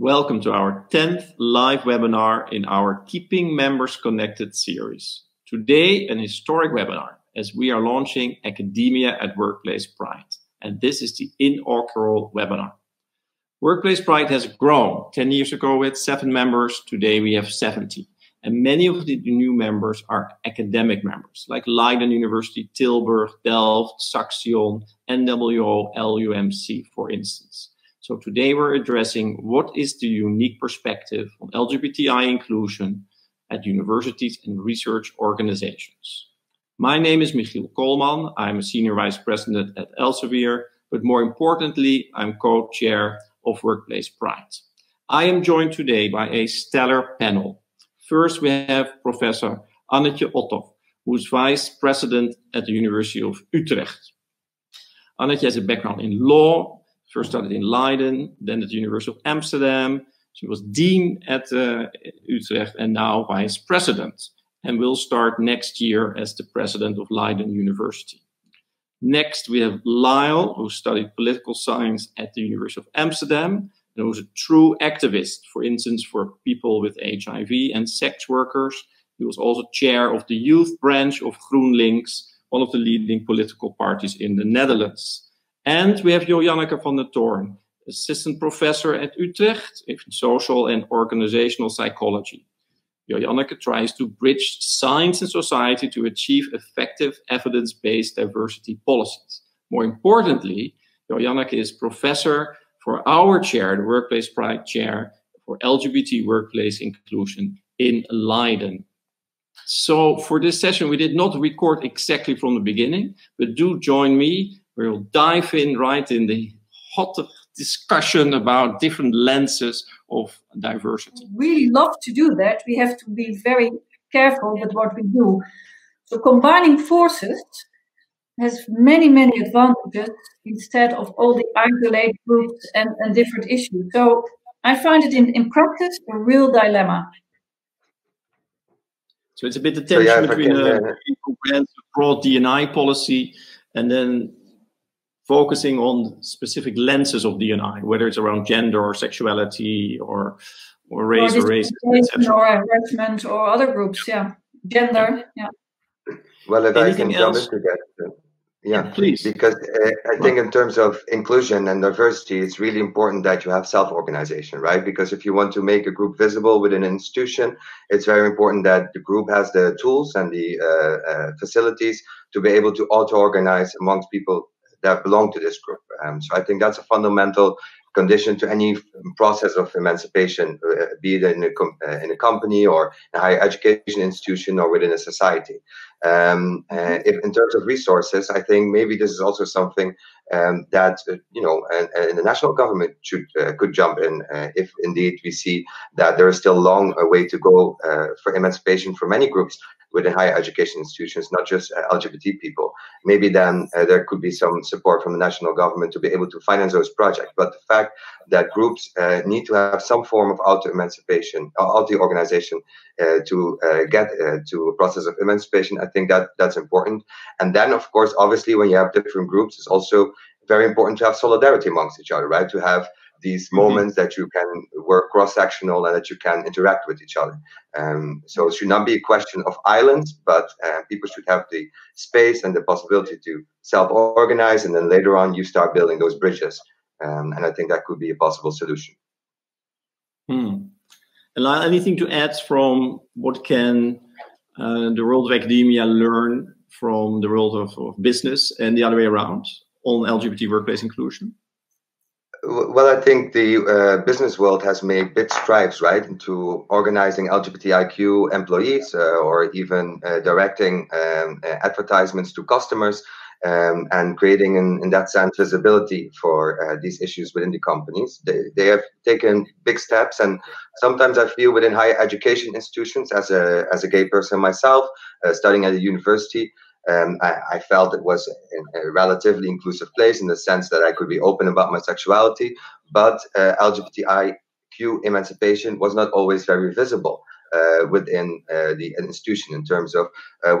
Welcome to our 10th live webinar in our Keeping Members Connected series. Today, an historic webinar as we are launching Academia at Workplace Pride. And this is the inaugural webinar. Workplace Pride has grown. 10 years ago we had 7 members, today we have 70. And many of the new members are academic members, like Leiden University, Tilburg, Delft, Saxion, NWO, LUMC, for instance. So today we're addressing what is the unique perspective on LGBTI inclusion at universities and research organizations. My name is Michiel Kolman. I'm a Senior Vice President at Elsevier, but more importantly, I'm co-chair of Workplace Pride. I am joined today by a stellar panel. First, we have Professor Annetje Ottow, who is Vice President at the University of Utrecht. Annetje has a background in law. First studied in Leiden, then at the University of Amsterdam. She was dean at Utrecht and now vice president, and will start next year as the president of Leiden University. Next, we have Lyle, who studied political science at the University of Amsterdam, and was a true activist, for instance, for people with HIV and sex workers. He was also chair of the youth branch of GroenLinks, one of the leading political parties in the Netherlands. And we have Jorjanneke van der Toorn, assistant professor at Utrecht in social and organizational psychology. Jorjanneke tries to bridge science and society to achieve effective evidence-based diversity policies. More importantly, Jorjanneke is professor for our chair, the Workplace Pride Chair for LGBT Workplace Inclusion in Leiden. So for this session, we did not record exactly from the beginning, but do join me. We'll dive in right in the hot discussion about different lenses of diversity. We really love to do that. We have to be very careful with what we do. So combining forces has many, many advantages instead of all the isolated groups and different issues. So I find it in practice a real dilemma. So it's a bit of tension between a broad D&I policy and then focusing on specific lenses of D&I, whether it's around gender or sexuality or race or race. Or harassment or other groups, yeah. Gender, yeah. Well, if anything I can jump into that. Yeah, please. Because I think in terms of inclusion and diversity, it's really important that you have self-organization, right? Because if you want to make a group visible within an institution, it's very important that the group has the tools and the facilities to be able to auto-organize amongst people that belong to this group. So I think that's a fundamental condition to any process of emancipation, be it in a company or a higher education institution or within a society. If in terms of resources, I think maybe this is also something that you know, and the national government should could jump in if indeed we see that there is still a long way to go for emancipation for many groups within higher education institutions, not just LGBT people. Maybe then there could be some support from the national government to be able to finance those projects. But the fact that groups need to have some form of auto-emancipation, auto-organization to get to a process of emancipation, I think that that's important. And then, of course, obviously, when you have different groups, it's also very important to have solidarity amongst each other, right? To have these moments that you can work cross-sectional and that you can interact with each other. So it should not be a question of islands, but people should have the space and the possibility to self-organize, and then later on you start building those bridges. And I think that could be a possible solution. Anything to add from what can the world of academia learn from the world of business and the other way around on LGBT workplace inclusion? Well, I think the business world has made big strides, right, into organizing LGBTIQ employees or even directing advertisements to customers and creating, in that sense, visibility for these issues within the companies. They have taken big steps, and sometimes I feel within higher education institutions, as a gay person myself, studying at a university, I felt it was a relatively inclusive place in the sense that I could be open about my sexuality, but LGBTIQ emancipation was not always very visible within the institution in terms of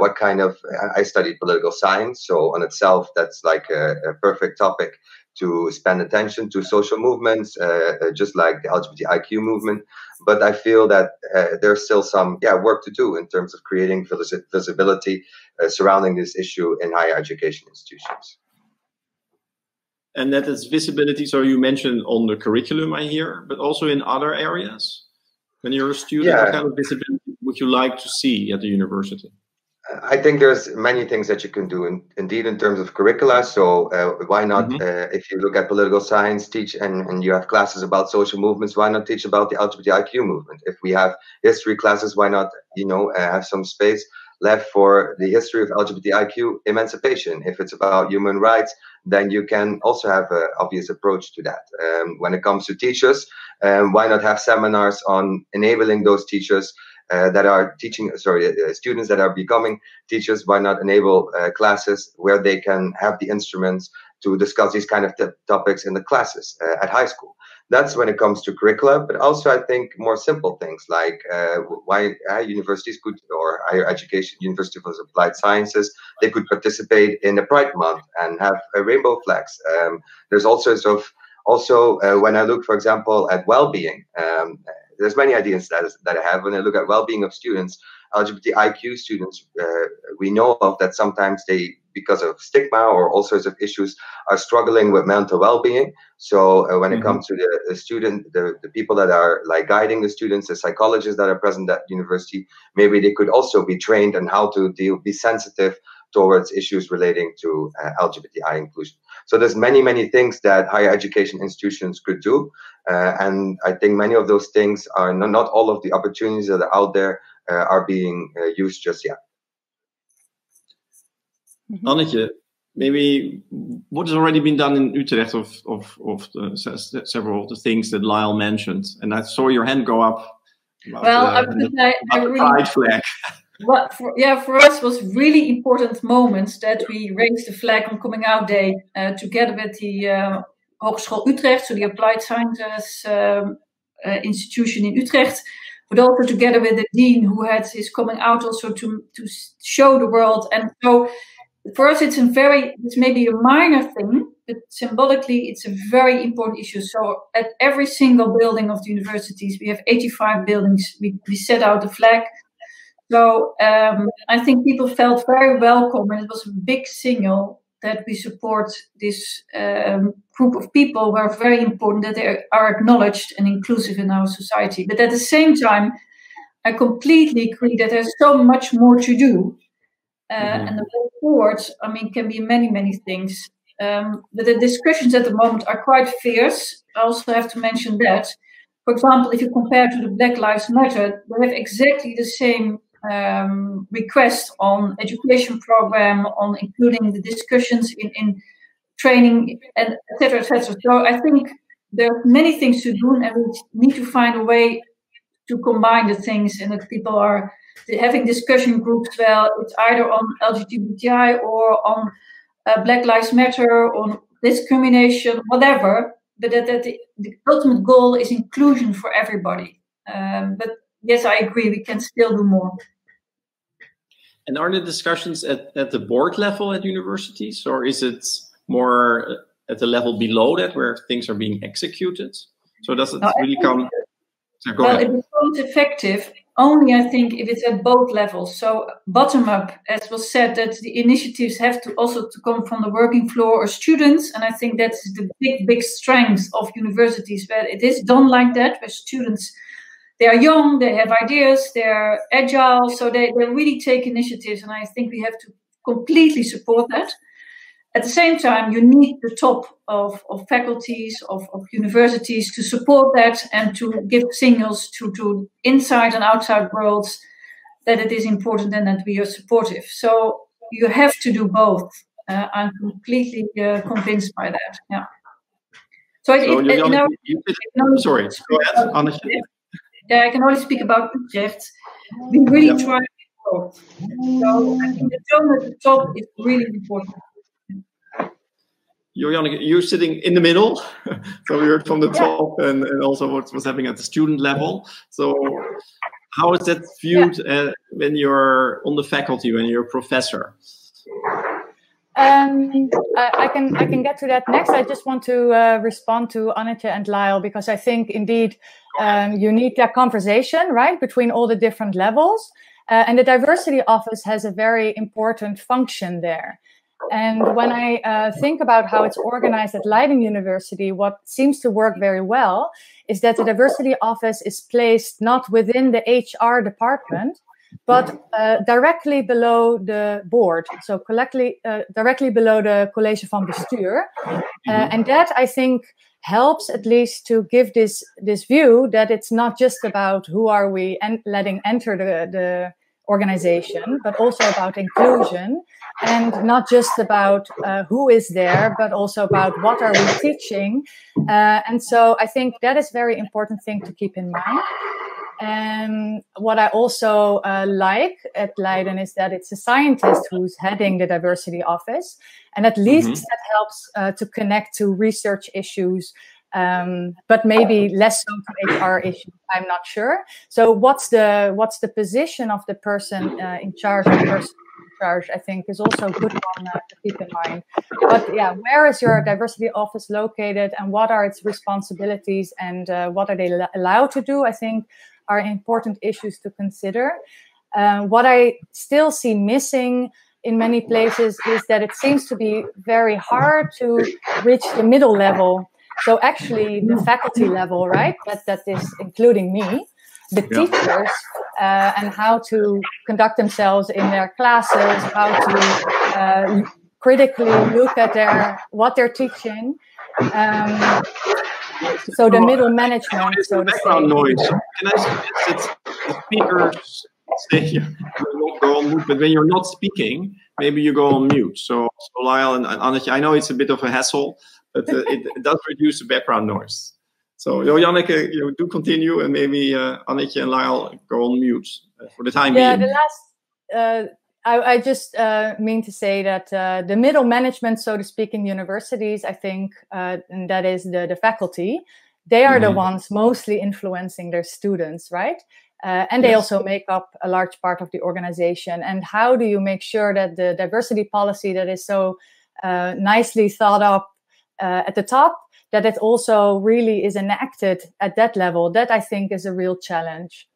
what kind of, I studied political science, so on itself that's like a perfect topic to spend attention to social movements, just like the LGBTIQ movement. But I feel that there's still some work to do in terms of creating visibility surrounding this issue in higher education institutions. And that is visibility, so you mentioned on the curriculum, I hear, but also in other areas? When you're a student, what kind of visibility would you like to see at the university? I think there's many things that you can do, indeed, in terms of curricula. So why not, if you look at political science, teach, and you have classes about social movements, why not teach about the LGBTIQ movement? If we have history classes, why not, you know, have some space left for the history of LGBTIQ emancipation? If it's about human rights, then you can also have an obvious approach to that. When it comes to teachers, why not have seminars on enabling those teachers that are teaching, students that are becoming teachers? Why not enable classes where they can have the instruments to discuss these kind of topics in the classes at high school? That's when it comes to curricula, but also I think more simple things like why universities could, or higher education, University of Applied Sciences, they could participate in the Pride Month and have a rainbow flags. There's all sorts of, also when I look, for example, at well-being, there's many ideas that I have when I look at well-being of students. LGBTIQ students, we know of that sometimes they, because of stigma or all sorts of issues, are struggling with mental well-being. So when it comes to the student, the people that are like guiding the students, the psychologists that are present at university, maybe they could also be trained on how to be sensitive towards issues relating to LGBTI inclusion. So there's many, many things that higher education institutions could do. And I think many of those things are not all of the opportunities that are out there are being used just yet. Annetje, maybe what has already been done in Utrecht of several of the things that Lyle mentioned, and I saw your hand go up. Well, I would say pride flag. Well, for us was really important moments that we raised the flag on Coming Out Day together with the Hogeschool Utrecht, so the Applied Sciences institution in Utrecht, but also together with the dean who had his coming out also to show the world. And so for us, it's maybe a minor thing, but symbolically, it's a very important issue. So at every single building of the universities, we have 85 buildings, we set out the flag. So I think people felt very welcome, and it was a big signal that we support this group of people who are very important, that they are acknowledged and inclusive in our society. But at the same time, I completely agree that there's so much more to do. And the way forward, I mean, can be many, many things. But the discussions at the moment are quite fierce. I also have to mention that. For example, if you compare to the Black Lives Matter, they have exactly the same request on education program, on including the discussions in training, and et cetera, et cetera. So I think there are many things to do, and we need to find a way to combine the things, and that people are having discussion groups. Well, it's either on LGBTI or on Black Lives Matter, on discrimination, whatever, but that the ultimate goal is inclusion for everybody. But yes, I agree, we can still do more. And are the discussions at the board level at universities, or is it more at the level below that where things are being executed? So does it really come? Well, it becomes effective only, I think, if it's at both levels. So bottom up, as was said, that the initiatives have to also come from the working floor or students. And I think that's the big, big strength of universities, where it is done like that, where students, they are young, they have ideas, they're agile, so they really take initiatives. And I think we have to completely support that. At the same time, you need the top of faculties, of universities to support that and to give signals to inside and outside worlds that it is important and that we are supportive. So you have to do both. I'm completely convinced by that. Yeah. Sorry, go ahead, Annetje. Yeah, I can only speak about Utrecht. We really try to grow. So I think the tone at the top is really important. Jorjanneke, you're sitting in the middle, so we heard from the top and also what was happening at the student level. So how is that viewed when you're on the faculty, when you're a professor? I can get to that next. I just want to respond to Annetje and Lyle, because I think indeed you need that conversation, right, between all the different levels. And the diversity office has a very important function there. And when I think about how it's organized at Leiden University, what seems to work very well is that the diversity office is placed not within the HR department, but directly below the board, so directly below the College van Bestuur. And that, I think, helps at least to give this view that it's not just about who are we and letting enter the organization, but also about inclusion, and not just about who is there, but also about what are we teaching. And so I think that is a very important thing to keep in mind. And what I also like at Leiden is that it's a scientist who's heading the diversity office, and at least that helps to connect to research issues, but maybe less so to HR issues. I'm not sure. So what's the position of the person in charge? The person in charge, I think, is also a good one to keep in mind. But yeah, where is your diversity office located, and what are its responsibilities, and what are they allowed to do? I think are important issues to consider. What I still see missing in many places is that it seems to be very hard to reach the middle level. So actually the faculty level, right, that is including me, the teachers, and how to conduct themselves in their classes, how to critically look at what they're teaching. So the middle management. So the background noise. Can I suggest that the speakers stay here? Go on mute, but when you're not speaking, maybe you go on mute. So Lyle and Annetje, I know it's a bit of a hassle, but it does reduce the background noise. So Jorjanneke, you do continue, and maybe Annetje and Lyle go on mute for the time being. Yeah, the last. I just mean to say that the middle management, so to speak, in universities, I think, and that is the faculty, they are the ones mostly influencing their students, right? And they also make up a large part of the organization. And how do you make sure that the diversity policy that is so nicely thought up at the top, that it also really is enacted at that level? That, I think, is a real challenge.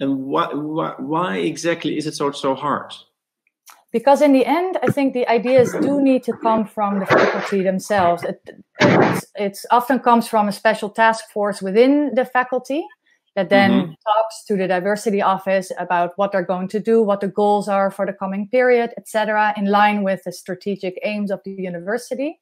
And why exactly is it so hard? Because in the end, I think the ideas do need to come from the faculty themselves. It often comes from a special task force within the faculty that then talks to the diversity office about what they're going to do, what the goals are for the coming period, etc., in line with the strategic aims of the university.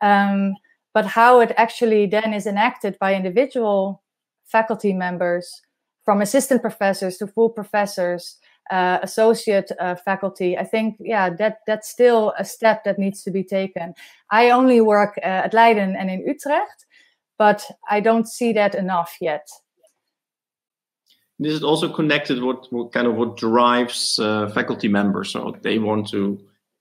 But how it actually then is enacted by individual faculty members, from assistant professors to full professors, associate faculty, I think, yeah, that's still a step that needs to be taken. I only work at Leiden and in Utrecht, but I don't see that enough yet. This is also connected what drives faculty members, so they want to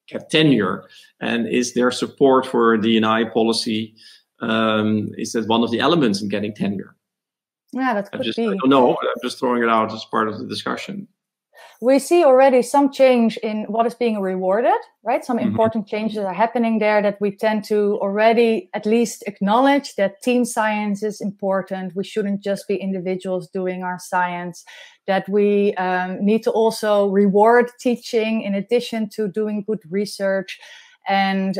get tenure, and is their support for D&I policy, is that one of the elements in getting tenure? Yeah, that could be. I don't know. I'm just throwing it out as part of the discussion. We see already some change in what is being rewarded, right? Some important changes are happening there that we tend to already at least acknowledge that team science is important. We shouldn't just be individuals doing our science, that we need to also reward teaching in addition to doing good research. And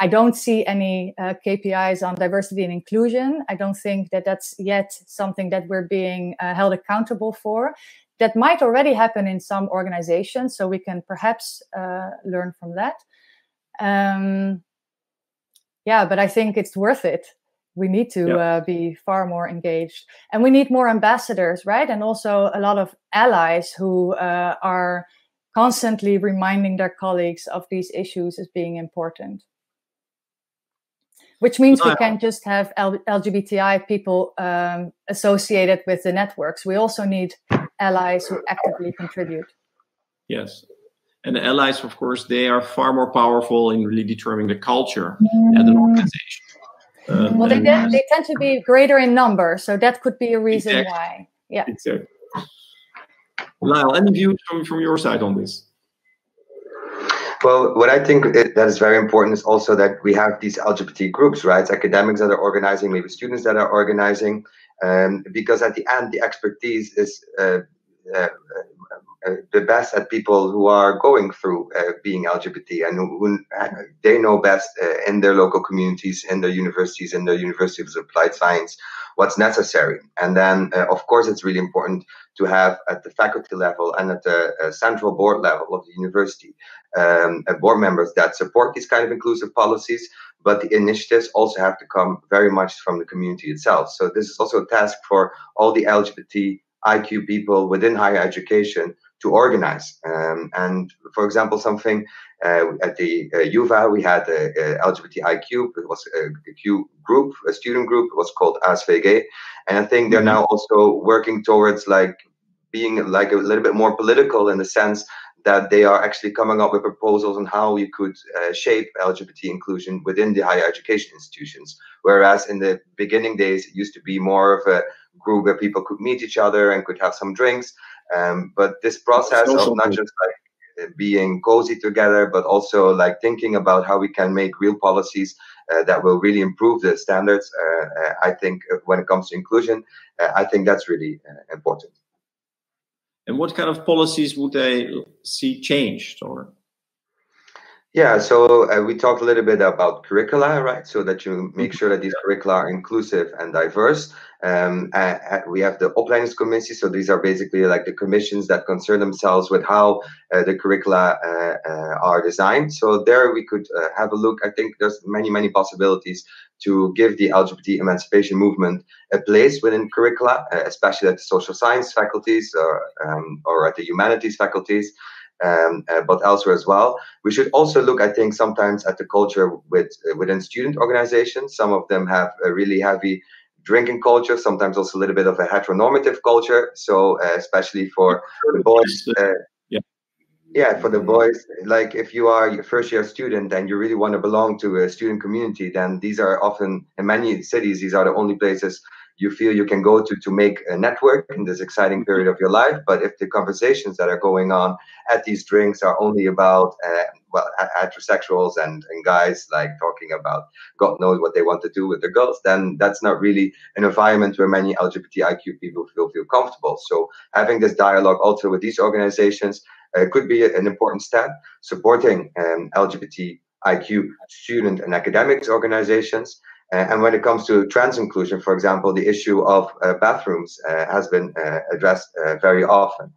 I don't see any KPIs on diversity and inclusion. I don't think that that's yet something that we're being held accountable for. That might already happen in some organizations, so we can perhaps learn from that. Yeah, but I think it's worth it. We need to be far more engaged. And we need more ambassadors, right? And also a lot of allies who are constantly reminding their colleagues of these issues as being important. Which means we can't just have LGBTI people associated with the networks. We also need allies who actively contribute. Yes. And the allies, of course, they are far more powerful in really determining the culture at an organization. Well, they tend to be greater in number, so that could be a reason why. Yeah. Exactly. Lyle, any views from your side on this? Well, what I think that is very important is also that we have these LGBT groups, right? Academics that are organizing, maybe students that are organizing, because at the end, the expertise is the best at people who are going through being LGBT and who they know best in their local communities, in their universities, in their universities of applied science, what's necessary. And then, of course, it's really important to have at the faculty level and at the central board level of the university, board members that support these kind of inclusive policies. But the initiatives also have to come very much from the community itself. So this is also a task for all the LGBTIQ people within higher education to organize. And for example, something at the UVA, we had a LGBTIQ, it was a Q group, a student group, it was called ASV Gay. And I think they're now also working towards like being like a little bit more political in the sense that they are actually coming up with proposals on how you could shape LGBT inclusion within the higher education institutions. Whereas in the beginning days, it used to be more of a group where people could meet each other and could have some drinks. But this process of not just like being cozy together, but also like thinking about how we can make real policies that will really improve the standards. I think when it comes to inclusion, I think that's really important. And what kind of policies would they see changed? Or yeah, so we talked a little bit about curricula, right? So that you make sure that these curricula are inclusive and diverse. We have the Oplanis committee, so these are basically like the commissions that concern themselves with how the curricula are designed. So there we could have a look. I think there's many possibilities to give the LGBT emancipation movement a place within curricula, especially at the social science faculties or at the humanities faculties. But elsewhere as well. We should also look, I think, sometimes at the culture within student organizations. Some of them have a really heavy drinking culture, sometimes also a little bit of a heteronormative culture. So especially for the boys, for the boys, like if you are a first-year student and you really want to belong to a student community, then these are often, in many cities, these are the only places you feel you can go to make a network in this exciting period of your life. But if the conversations that are going on at these drinks are only about, heterosexuals and guys like talking about God knows what they want to do with their girls, then that's not really an environment where many LGBTIQ people feel comfortable. So having this dialogue also with these organizations could be an important step, supporting LGBTIQ student and academics organizations. And when it comes to trans inclusion, for example, the issue of bathrooms has been addressed very often.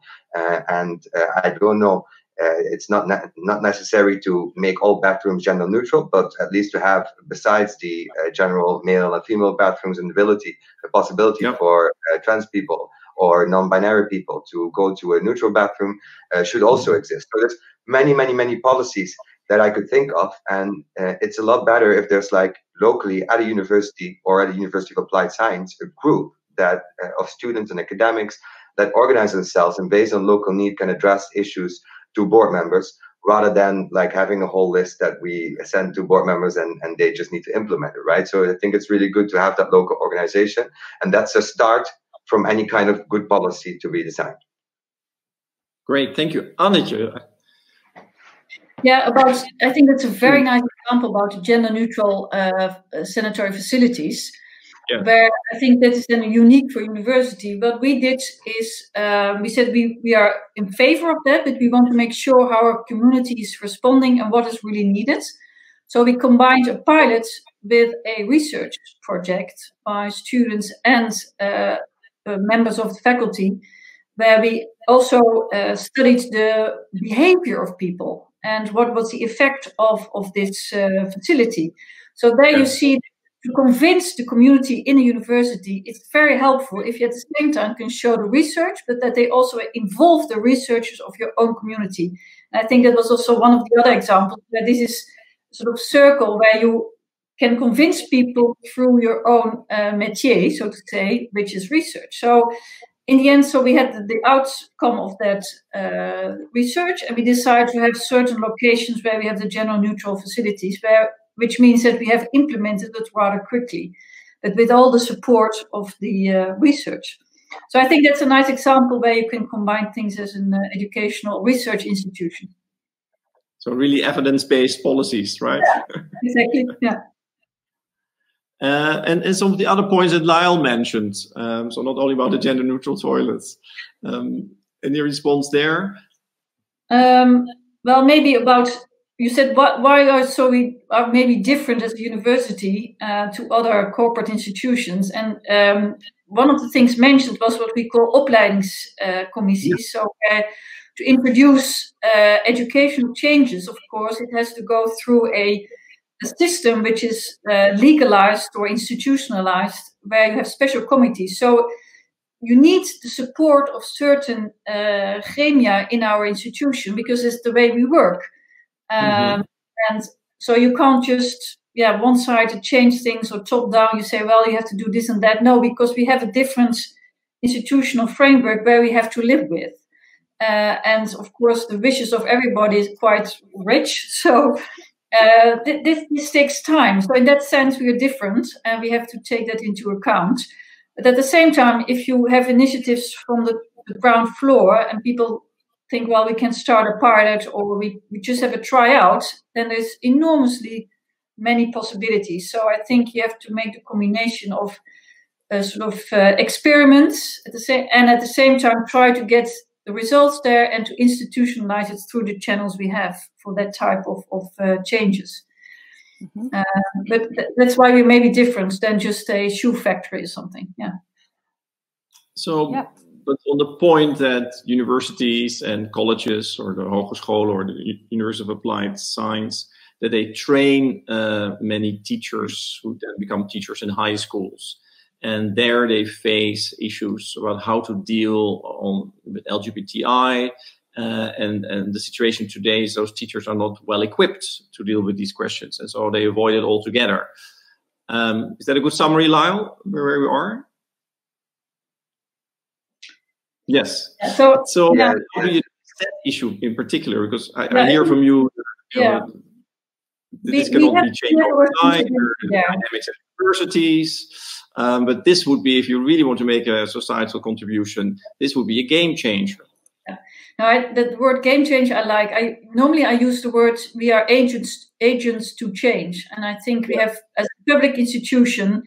And I don't know, it's not necessary to make all bathrooms gender neutral, but at least to have, besides the general male and female bathrooms in the ability, the possibility for trans people or non-binary people to go to a neutral bathroom should also exist. So there's many policies that I could think of, and it's a lot better if there's like locally at a university or at a University of Applied Science, a group that of students and academics that organize themselves and based on local need can address issues to board members rather than like having a whole list that we send to board members and they just need to implement it, right? So I think it's really good to have that local organization, and that's a start from any kind of good policy to be designed. Great, thank you. Annetje. Yeah, I think that's a very nice example about gender-neutral sanitary facilities, where I think that is then unique for university. What we did is we said we are in favor of that, but we want to make sure how our community is responding and what is really needed. So we combined a pilot with a research project by students and members of the faculty, where we also studied the behavior of people and what was the effect of this facility. So there you see, to convince the community in a university, it's very helpful if you at the same time can show the research, but that they also involve the researchers of your own community. And I think that was also one of the other examples, where this is sort of circle where you can convince people through your own métier, so to say, which is research. So in the end, so we had the outcome of that research, and we decided to have certain locations where we have the gender-neutral facilities, which means that we have implemented it rather quickly, but with all the support of the research. So I think that's a nice example where you can combine things as an educational research institution. So really evidence-based policies, right? Yeah, exactly, yeah. And some of the other points that Lyle mentioned, so not only about the gender-neutral toilets. Any response there? Well, maybe about, you said, why are maybe different as a university to other corporate institutions? And one of the things mentioned was what we call opleidingscommissies. Yeah. So to introduce educational changes, of course, it has to go through a system which is legalized or institutionalized, where you have special committees. So you need the support of certain gremia in our institution, because it's the way we work. And so you can't just, yeah, one-sided change things, or top-down, you say, well, you have to do this and that. No, because we have a different institutional framework where we have to live with. And, of course, the wishes of everybody is quite rich. So this takes time. So in that sense, we are different, and we have to take that into account. But at the same time, if you have initiatives from the ground floor and people think, well, we can start a pilot, or we just have a tryout, then there's enormously many possibilities. So I think you have to make the combination of sort of experiments at the same time try to get the results there and to institutionalize it through the channels we have for that type of changes. Mm-hmm. But that's why we may be different than just a shoe factory or something. Yeah. So, yeah. But on the point that universities and colleges, or the Hogeschool or the University of Applied Science, that they train many teachers who then become teachers in high schools. And there they face issues about how to deal with LGBTI. And the situation today is those teachers are not well equipped to deal with these questions. And so they avoid it altogether. Is that a good summary, Lyle, where we are? Yes. So yeah. How do you address that issue in particular? Because I hear from you, you know, this can all be changed over time, dynamics at universities. But this would be, if you really want to make a societal contribution, this would be a game changer. Yeah. Now, the word game changer I like. Normally I use the word we are agents to change. And I think we have, as a public institution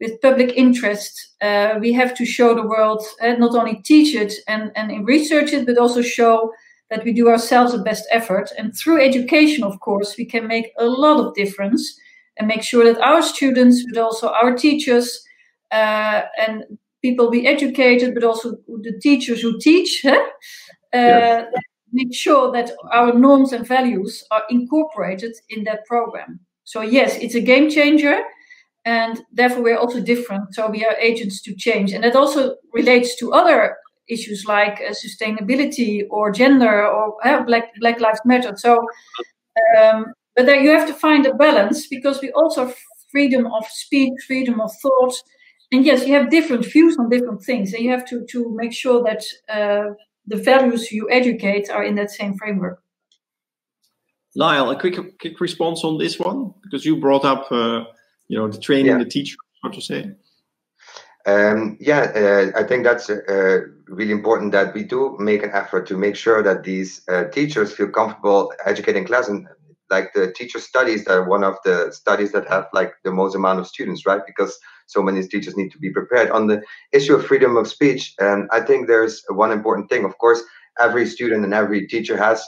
with public interest, we have to show the world, not only teach it and research it, but also show that we do ourselves the best effort. And through education, of course, we can make a lot of difference and make sure that our students, but also our teachers and people we educated, but also the teachers who teach, make sure that our norms and values are incorporated in that program. So yes, it's a game changer, and therefore we're also different. So we are agents to change. And that also relates to other issues like sustainability or gender or Black Lives Matter. So, but there you have to find a balance, because we also have freedom of speech, freedom of thought, and yes, you have different views on different things, and you have to make sure that the values you educate are in that same framework. Lyle, a quick response on this one, because you brought up, you know, the training the teacher, how to say. I think that's really important that we do make an effort to make sure that these teachers feel comfortable educating class. And like the teacher studies, that are one of the studies that have like the most amount of students, right? Because so many teachers need to be prepared. On the issue of freedom of speech, and I think there's one important thing. Of course, every student and every teacher has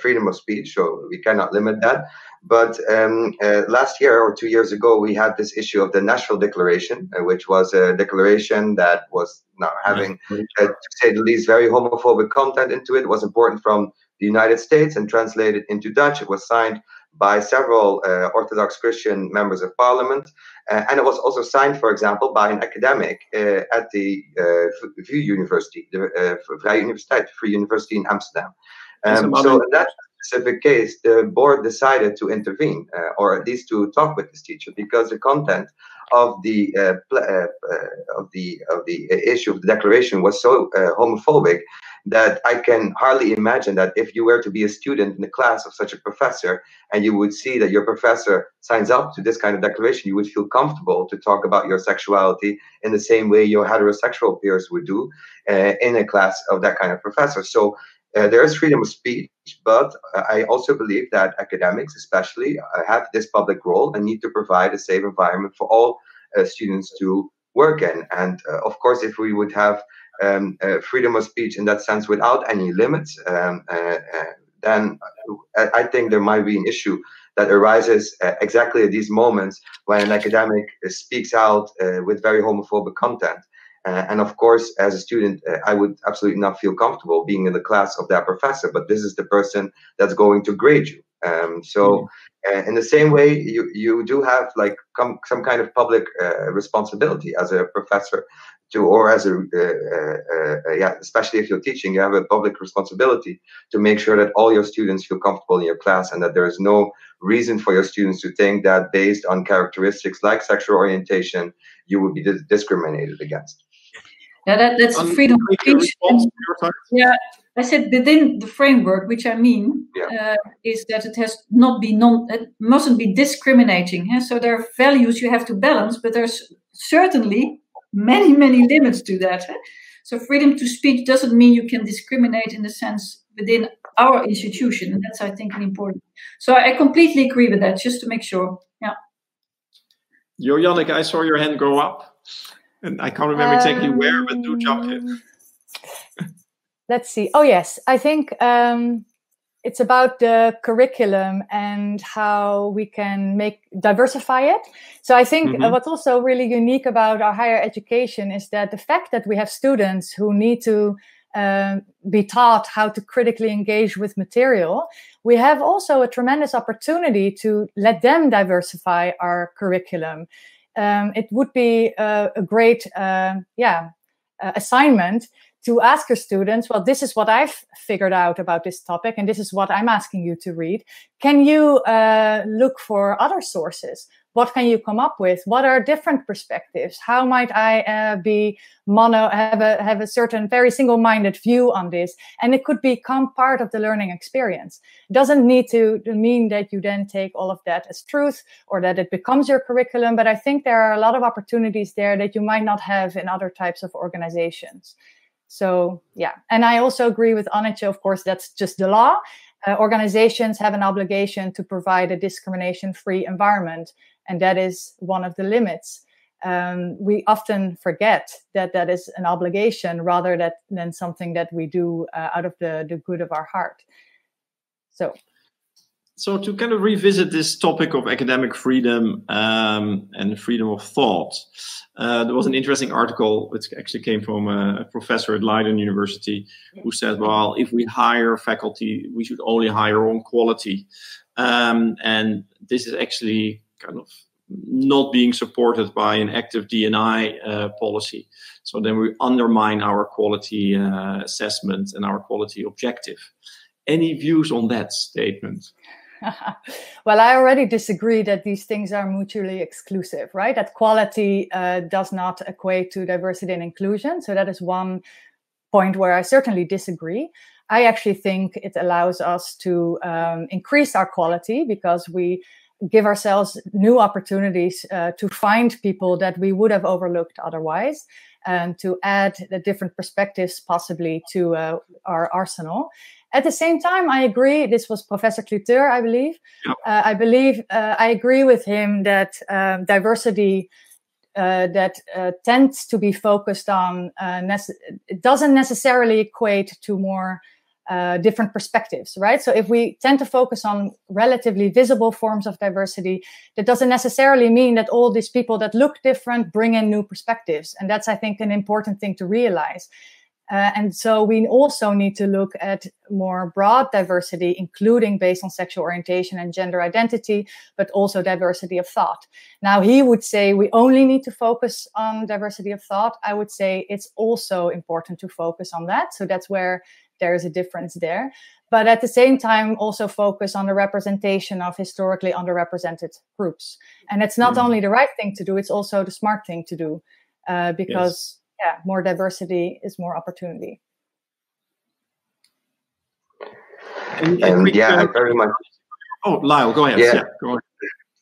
freedom of speech, so we cannot limit that. But last year or 2 years ago, we had this issue of the National Declaration, which was a declaration that was now having, to say the least, very homophobic content into it. It was important from the United States and translated into Dutch. It was signed by several Orthodox Christian members of parliament. And it was also signed, for example, by an academic at the Vrije Universiteit, Free University in Amsterdam. So in that specific case, the board decided to intervene, or at least to talk with this teacher, because the content of the issue of the declaration was so homophobic that I can hardly imagine that if you were to be a student in the class of such a professor and you would see that your professor signs up to this kind of declaration, you would feel comfortable to talk about your sexuality in the same way your heterosexual peers would do in a class of that kind of professor. So There is freedom of speech, but I also believe that academics especially have this public role and need to provide a safe environment for all students to work in. And of course, if we would have freedom of speech in that sense without any limits, then I think there might be an issue that arises exactly at these moments when an academic speaks out with very homophobic content. And of course, as a student, I would absolutely not feel comfortable being in the class of that professor, but this is the person that's going to grade you. In the same way, you do have like some kind of public responsibility as a professor to, or as a, especially if you're teaching, you have a public responsibility to make sure that all your students feel comfortable in your class and that there is no reason for your students to think that based on characteristics like sexual orientation, you would be discriminated against. Yeah, that's freedom of speech. Yeah, I said within the framework, which I mean, is that it has not be it mustn't be discriminating. Yeah? So there are values you have to balance, but there's certainly many, many limits to that. Yeah? So freedom to speech doesn't mean you can discriminate in the sense within our institution, and that's I think important. So I completely agree with that. Just to make sure. Yeah. Jorjanneke, I saw your hand go up. And I can't remember exactly where, but do jump in. Let's see. Oh, yes. I think it's about the curriculum and how we can diversify it. So I think what's also really unique about our higher education is that the fact that we have students who need to be taught how to critically engage with material, we have also a tremendous opportunity to let them diversify our curriculum. It would be a great assignment to ask your students, well, this is what I've figured out about this topic, and this is what I'm asking you to read. Can you look for other sources? What can you come up with? What are different perspectives? How might I be have a certain very single-minded view on this? And it could become part of the learning experience. It doesn't need to mean that you then take all of that as truth or that it becomes your curriculum. But I think there are a lot of opportunities there that you might not have in other types of organizations. So, yeah. And I also agree with Annetje, of course, that's just the law. Organizations have an obligation to provide a discrimination-free environment. And that is one of the limits. We often forget that that is an obligation rather than something that we do out of the good of our heart. So to kind of revisit this topic of academic freedom and freedom of thought, there was an interesting article which actually came from a professor at Leiden University who said, well, if we hire faculty, we should only hire on quality. And this is actually kind of not being supported by an active D&I policy. So then we undermine our quality assessment and our quality objective. Any views on that statement? Well, I already disagree that these things are mutually exclusive, right? That quality does not equate to diversity and inclusion. So that is one point where I certainly disagree. I actually think it allows us to increase our quality because we give ourselves new opportunities to find people that we would have overlooked otherwise and to add the different perspectives possibly to our arsenal. At the same time, I agree, this was Professor Cluteur, I believe. I agree with him that diversity that tends to be focused on, it doesn't necessarily equate to more different perspectives, right? So if we tend to focus on relatively visible forms of diversity, that doesn't necessarily mean that all these people that look different bring in new perspectives. And that's, I think, an important thing to realize. And so we also need to look at more broad diversity, including based on sexual orientation and gender identity, but also diversity of thought. Now, he would say we only need to focus on diversity of thought. I would say it's also important to focus on that. So that's where there is a difference there. But at the same time, also focus on the representation of historically underrepresented groups. And it's not only the right thing to do, it's also the smart thing to do because... Yes. Yeah, more diversity is more opportunity. And yeah, very much. Oh, Lyle, go ahead. Yeah, yeah, go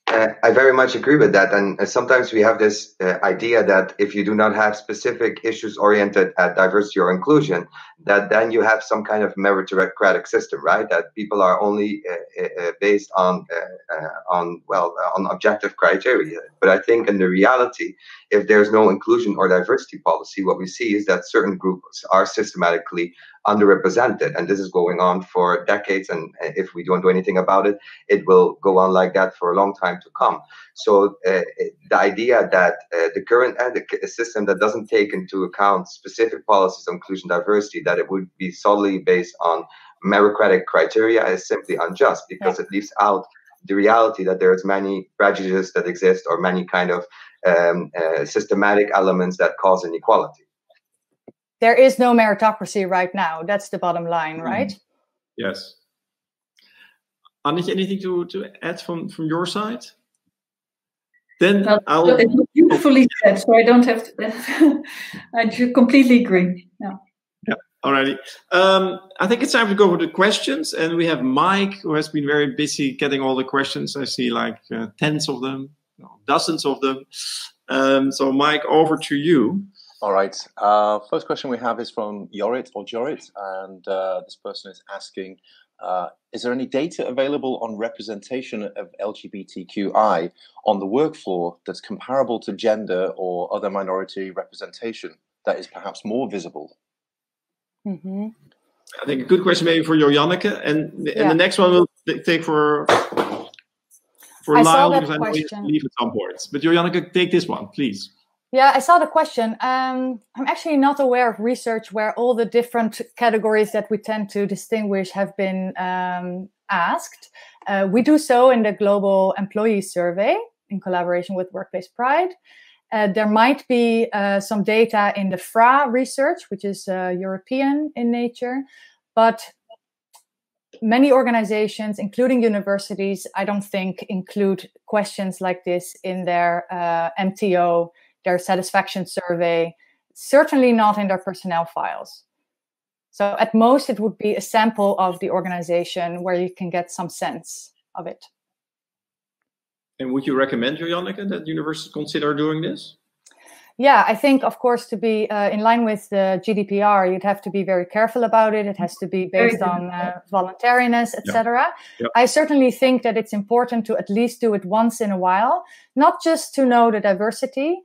ahead. I very much agree with that. And sometimes we have this idea that if you do not have specific issues oriented at diversity or inclusion, that then you have some kind of meritocratic system, right? That people are only based on objective criteria. But I think in the reality, if there's no inclusion or diversity policy, what we see is that certain groups are systematically underrepresented. And this is going on for decades. And if we don't do anything about it, it will go on like that for a long time to come. So the idea that the current system that doesn't take into account specific policies on inclusion diversity, that it would be solely based on meritocratic criteria is simply unjust, because it leaves out the reality that there's many prejudices that exist or many kind of systematic elements that cause inequality. There is no meritocracy right now. That's the bottom line, right? Yes. Annetje, anything to add from your side? Then no, I'll... It was beautifully said, so I don't have to... I completely agree. No. Yeah, alrighty. I think it's time to go over the questions. And we have Mike, who has been very busy getting all the questions. I see like tens of them, dozens of them. So Mike, over to you. All right. First question we have is from Jorrit or Jorrit, and this person is asking, is there any data available on representation of LGBTQI on the work floor that's comparable to gender or other minority representation that is perhaps more visible? Mm-hmm. I think a good question maybe for Jorjanneke, and the next one we'll take for Lyle, because I know you have to leave at some points. But Jorjanneke, take this one, please. Yeah, I saw the question. I'm actually not aware of research where all the different categories that we tend to distinguish have been asked. We do so in the Global Employee Survey in collaboration with Workplace Pride. There might be some data in the FRA research, which is European in nature, but many organizations, including universities, I don't think include questions like this in their MTO, their satisfaction survey, certainly not in their personnel files. So at most, it would be a sample of the organization where you can get some sense of it. And would you recommend, Jorjanneke, that universities consider doing this? Yeah, I think, of course, to be in line with the GDPR, you'd have to be very careful about it. It has to be based on voluntariness, etc. Yeah. Yeah. I certainly think that it's important to at least do it once in a while, not just to know the diversity,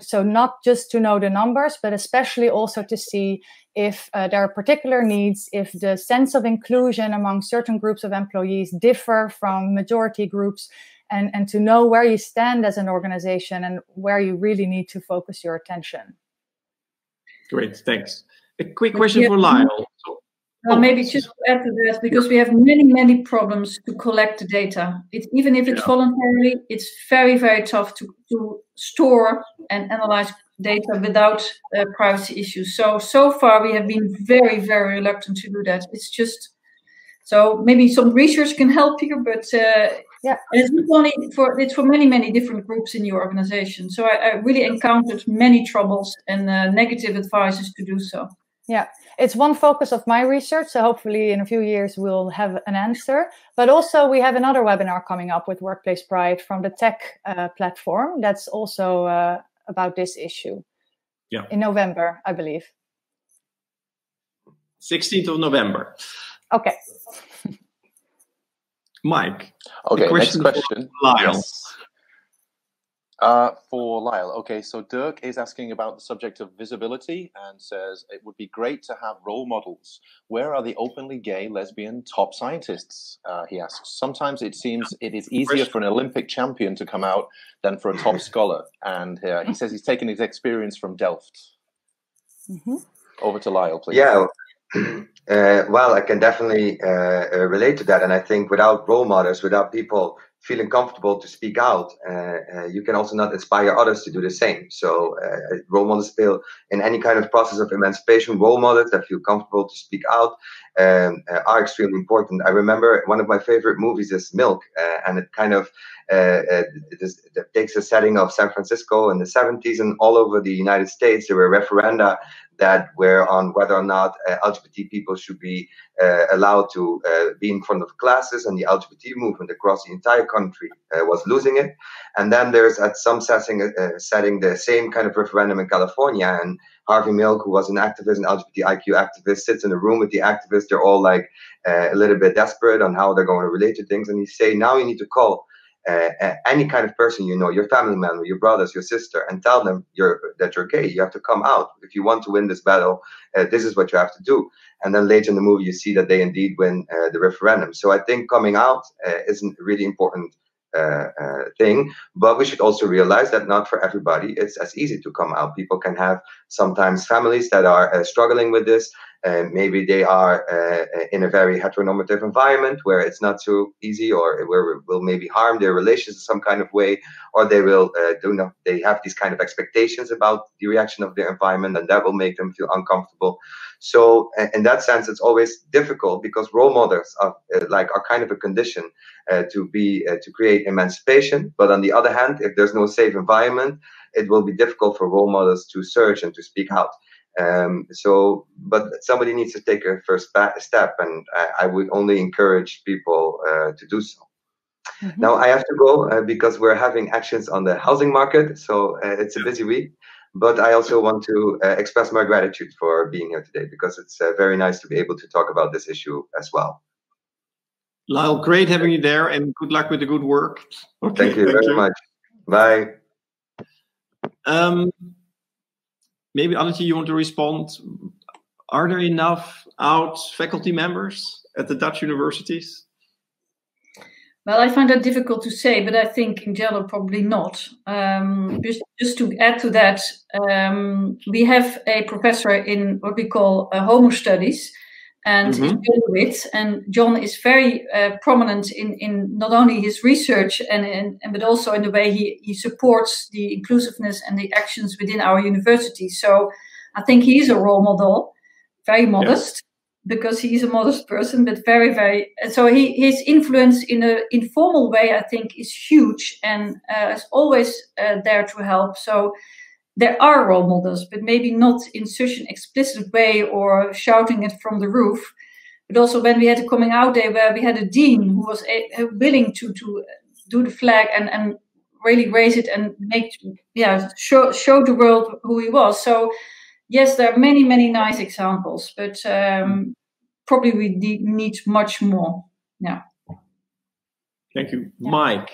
so not just to know the numbers, but especially also to see if there are particular needs, if the sense of inclusion among certain groups of employees differ from majority groups, and to know where you stand as an organization and where you really need to focus your attention. Great, thanks. A quick question for Lyle. Well, maybe just to add to that, because we have many, many problems to collect the data. Even if it's voluntarily, it's very, very tough to store and analyze data without privacy issues. So far, we have been very, very reluctant to do that. It's just, so maybe some research can help here, but it's not only for many, many different groups in your organization. So I really encountered many troubles and negative advices to do so. Yeah, it's one focus of my research, so hopefully in a few years we'll have an answer. But also we have another webinar coming up with Workplace Pride from the tech platform that's also about this issue in November, I believe. 16th of November. Okay. Mike. Okay, next question. Lyle. Yes. For Lyle, okay, so Dirk is asking about the subject of visibility and says it would be great to have role models. Where are the openly gay, lesbian top scientists? He asks. Sometimes it seems it is easier for an Olympic champion to come out than for a top scholar. And he says he's taken his experience from Delft. Mm-hmm. Over to Lyle, please. Yeah. Well, I can definitely relate to that. And I think without role models, without people feeling comfortable to speak out, you can also not inspire others to do the same. So role models feel in any kind of process of emancipation, role models that feel comfortable to speak out are extremely important. I remember one of my favorite movies is Milk, and it kind of it takes a setting of San Francisco in the 70s, and all over the United States there were referenda that were on whether or not LGBT people should be allowed to be in front of classes, and the LGBT movement across the entire country was losing it. And then there's at some setting the same kind of referendum in California, and Harvey Milk, who was an activist, an LGBTIQ activist, sits in a room with the activists. They're all like a little bit desperate on how they're going to relate to things, and he say, now you need to call any kind of person you know, your family member, your brothers, your sister, and tell them that you're gay. You have to come out. If you want to win this battle, this is what you have to do. And then later in the movie, you see that they indeed win the referendum. So I think coming out is a really important thing. But we should also realize that not for everybody it's as easy to come out. People can have sometimes families that are struggling with this. Maybe they are in a very heteronormative environment where it's not so easy, or where it will maybe harm their relations in some kind of way, or they will they have these kind of expectations about the reaction of their environment, and that will make them feel uncomfortable. So in that sense, it's always difficult because role models are kind of a condition to create emancipation. But on the other hand, if there's no safe environment, it will be difficult for role models to search and to speak out. But somebody needs to take a first step, and I would only encourage people to do so. Mm-hmm. Now I have to go because we're having actions on the housing market, so it's a busy week. But I also want to express my gratitude for being here today, because it's very nice to be able to talk about this issue as well. Lyle, great having you there, and good luck with the good work. Okay, thank you very much. Bye. Maybe, Annetje, you want to respond. Are there enough out faculty members at the Dutch universities? Well, I find that difficult to say, but I think in general probably not. Just to add to that, we have a professor in what we call Homo studies, and John is very prominent in not only his research and but also in the way he supports the inclusiveness and the actions within our university. So I think he is a role model, very modest, because he is a modest person, but very, very. And so his influence in an informal way, I think, is huge, and is always there to help. So there are role models, but maybe not in such an explicit way or shouting it from the roof. But also when we had a coming out day where we had a dean who was willing to do the flag and really raise it and show the world who he was. So yes, there are many, many nice examples, but probably we need much more. Yeah. Thank you. Mike.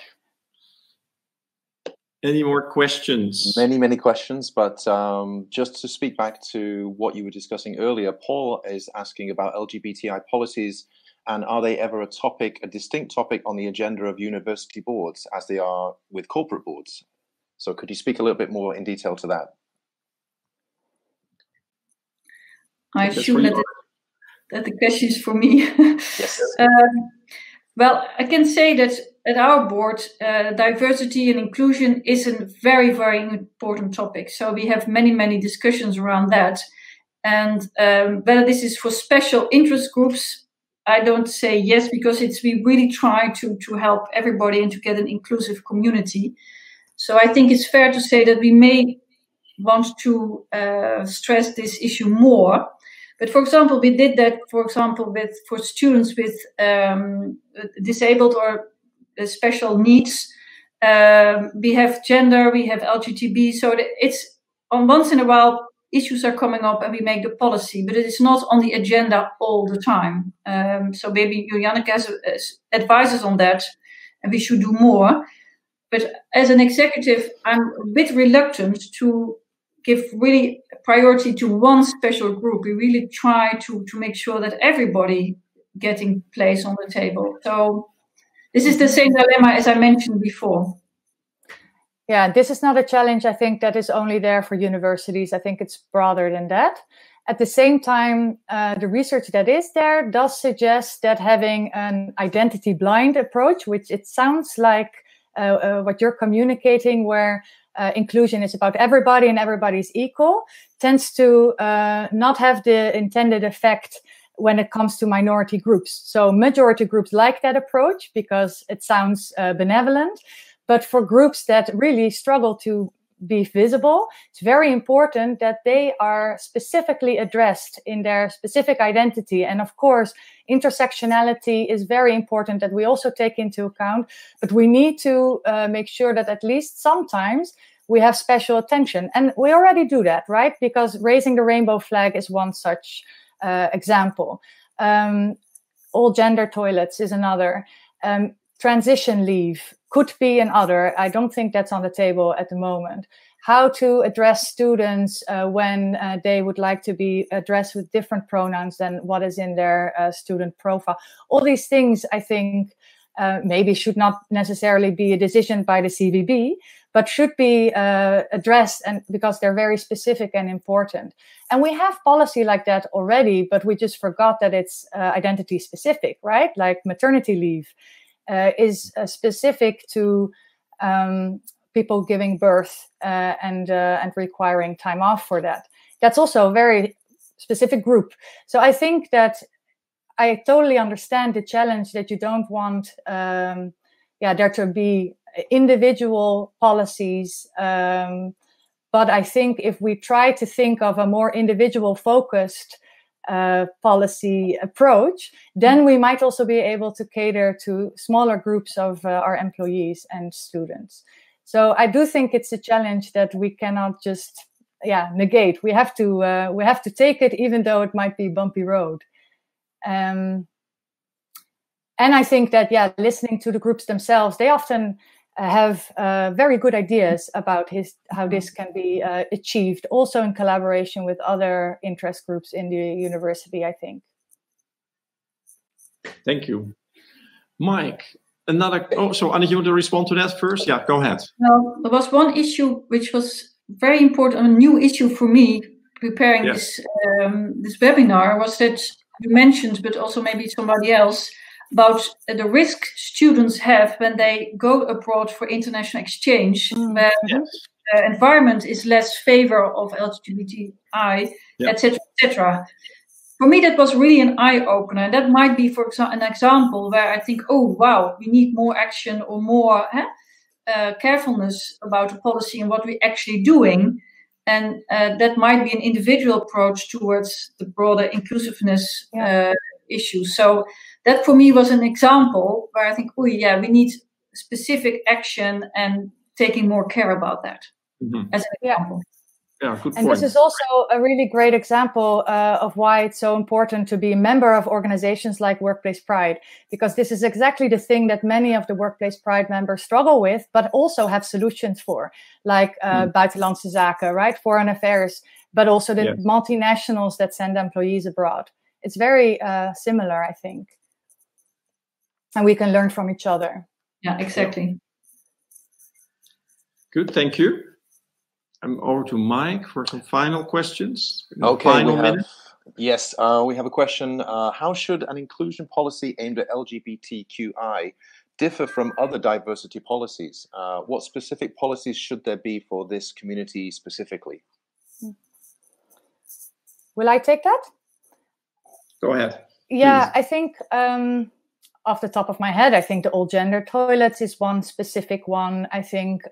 Any more questions? Many, many questions, but just to speak back to what you were discussing earlier, Paul is asking about LGBTI policies, and are they ever a distinct topic on the agenda of university boards as they are with corporate boards? So could you speak a little bit more in detail to that? I assume that the question is for me. Yes. Well, I can say that at our board, diversity and inclusion is a very, very important topic. So we have many, many discussions around that. And whether this is for special interest groups, I don't say yes, because we really try to help everybody and to get an inclusive community. So I think it's fair to say that we may want to stress this issue more. But for example, we did that, for students with disabled or special needs. We have gender, we have LGTB, so it's once in a while issues are coming up and we make the policy, but it is not on the agenda all the time. So maybe Jorjanneke advises on that, and we should do more. But as an executive, I'm a bit reluctant to give really priority to one special group. We really try to make sure that everybody getting place on the table. So this is the same dilemma as I mentioned before. Yeah, this is not a challenge, I think, that is only there for universities. I think it's broader than that. At the same time, the research that is there does suggest that having an identity-blind approach, which it sounds like what you're communicating, where inclusion is about everybody and everybody's equal, tends to not have the intended effect when it comes to minority groups. So majority groups like that approach because it sounds benevolent, but for groups that really struggle to be visible, it's very important that they are specifically addressed in their specific identity. And of course, intersectionality is very important that we also take into account, but we need to make sure that at least sometimes we have special attention. And we already do that, right? Because raising the rainbow flag is one such example. All gender toilets is another. Transition leave could be another. I don't think that's on the table at the moment. How to address students when they would like to be addressed with different pronouns than what is in their student profile. All these things, I think, maybe should not necessarily be a decision by the CVB, but should be addressed, and because they're very specific and important. And we have policy like that already, but we just forgot that it's identity specific, right? Like maternity leave is specific to people giving birth and requiring time off for that. That's also a very specific group. So I think that I totally understand the challenge that you don't want there to be individual policies, but I think if we try to think of a more individual focused policy approach, then we might also be able to cater to smaller groups of our employees and students. So I do think it's a challenge that we cannot just negate. We have to take it, even though it might be a bumpy road. And I think that, listening to the groups themselves, they often have very good ideas about how this can be achieved, also in collaboration with other interest groups in the university, I think. Thank you. Mike, Annetje, you want to respond to that first? Yeah, go ahead. Well, there was one issue which was very important, a new issue for me preparing this webinar, was that you mentioned, but also maybe somebody else, about the risk students have when they go abroad for international exchange, when the environment is less favor of LGBTI, etc., etc. For me, that was really an eye-opener, and that might be, for example, an example where I think, oh, wow, we need more action or more carefulness about the policy and what we're actually doing. And that might be an individual approach towards the broader inclusiveness issue. So that for me was an example where I think, we need specific action and taking more care about that as an example. Yeah, good point. And this is also a really great example of why it's so important to be a member of organizations like Workplace Pride, because this is exactly the thing that many of the Workplace Pride members struggle with, but also have solutions for, like buitenlandse zaken, right? Foreign affairs, but also the multinationals that send employees abroad. It's very similar, I think. And we can learn from each other. Yeah, exactly. Good, thank you. I'm over to Mike for some final questions. Okay, final minute. Yes, we have a question. How should an inclusion policy aimed at LGBTQI differ from other diversity policies? What specific policies should there be for this community specifically? Will I take that? Go ahead. Yeah, please. I think off the top of my head, I think the all gender toilets is one specific one. I think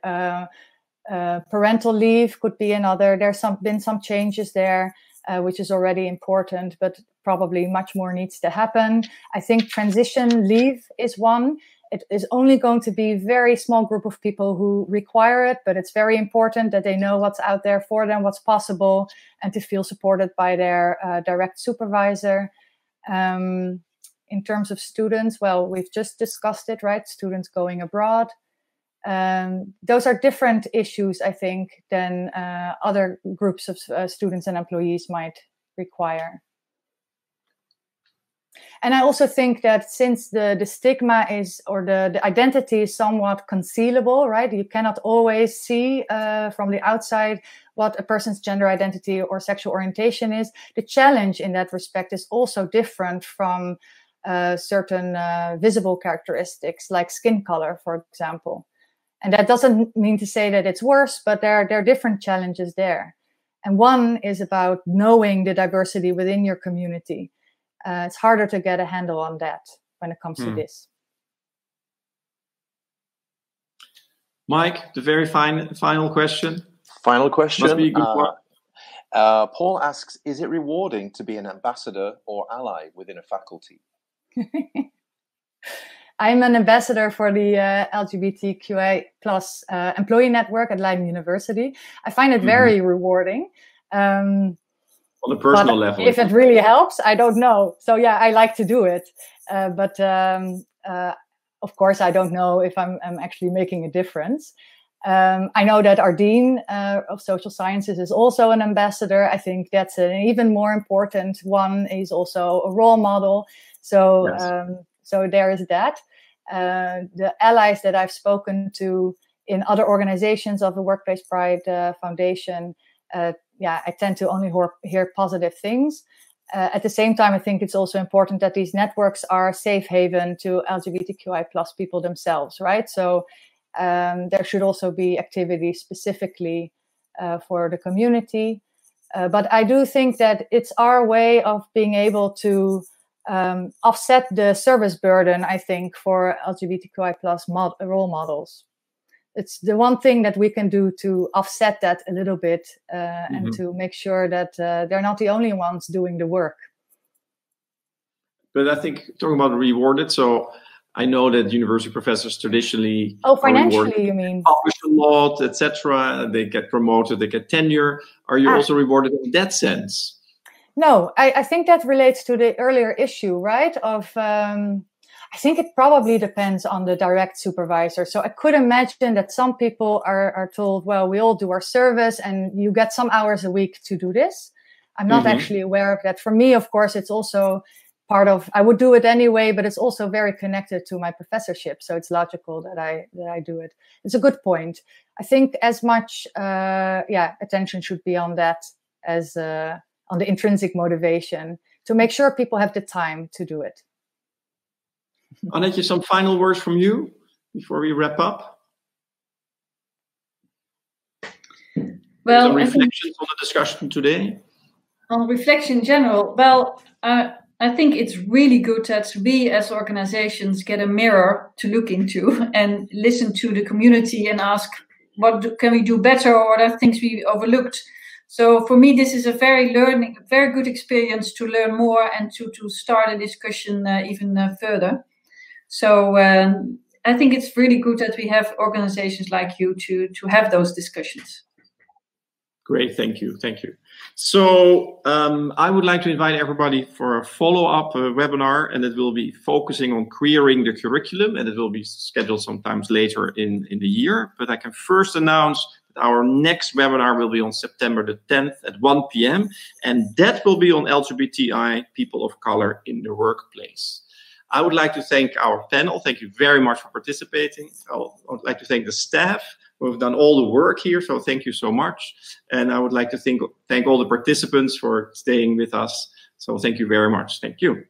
parental leave could be another. There's been some changes there, which is already important, but probably much more needs to happen. I think transition leave is one. It is only going to be a very small group of people who require it, but it's very important that they know what's out there for them, what's possible, and to feel supported by their direct supervisor. In terms of students, well, we've just discussed it, right? Students going abroad. Those are different issues, I think, than other groups of students and employees might require. And I also think that since the stigma is, or the identity is somewhat concealable, right? You cannot always see from the outside what a person's gender identity or sexual orientation is. The challenge in that respect is also different from certain visible characteristics like skin color, for example. And that doesn't mean to say that it's worse, but there are different challenges there. And one is about knowing the diversity within your community. it's harder to get a handle on that when it comes to this. Mike, the very final question. Final question. Must be a good one. Paul asks, is it rewarding to be an ambassador or ally within a faculty? I'm an ambassador for the LGBTQIA plus employee network at Leiden University. I find it very rewarding. On a personal level. If it really helps, I don't know. So yeah, I like to do it. Of course, I don't know if I'm actually making a difference. I know that our Dean of Social Sciences is also an ambassador. I think that's an even more important one. He's also a role model. So, yes. So there is that. The allies that I've spoken to in other organizations of the Workplace Pride Foundation, yeah, I tend to only hear positive things. At the same time, I think it's also important that these networks are a safe haven to LGBTQI plus people themselves, right? So there should also be activity specifically for the community. But I do think that it's our way of being able to offset the service burden, I think, for LGBTQI plus role models. It's the one thing that we can do to offset that a little bit and to make sure that they're not the only ones doing the work. But I think talking about rewarded, so I know that university professors traditionally financially, you mean? Publish a lot, etc. They get promoted, they get tenure. Are you also rewarded in that sense? No, I think that relates to the earlier issue, right? Of I think it probably depends on the direct supervisor. So I could imagine that some people are told, well, we all do our service and you get some hours a week to do this. I'm not actually aware of that. For me, of course, it's also part of, I would do it anyway, but it's also very connected to my professorship. So it's logical that I do it. It's a good point. I think as much attention should be on that as on the intrinsic motivation to make sure people have the time to do it. Annetje, some final words from you before we wrap up? Well, some reflections on the discussion today? On reflection in general, well, I think it's really good that we as organizations get a mirror to look into and listen to the community and ask, what can we do better, or what are things we overlooked? So for me, this is a very good experience to learn more and to start a discussion even further. So I think it's really good that we have organizations like you to have those discussions. Great, thank you, thank you. So I would like to invite everybody for a follow-up webinar, and it will be focusing on queering the curriculum, and it will be scheduled sometimes later in the year. But I can first announce our next webinar will be on September the 10th at 1 p.m. and that will be on LGBTI people of color in the workplace. I would like to thank our panel. Thank you very much for participating. I would like to thank the staff who have done all the work here, so thank you so much. And I would like to thank all the participants for staying with us. So thank you very much. Thank you.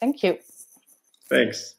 Thank you. Thanks.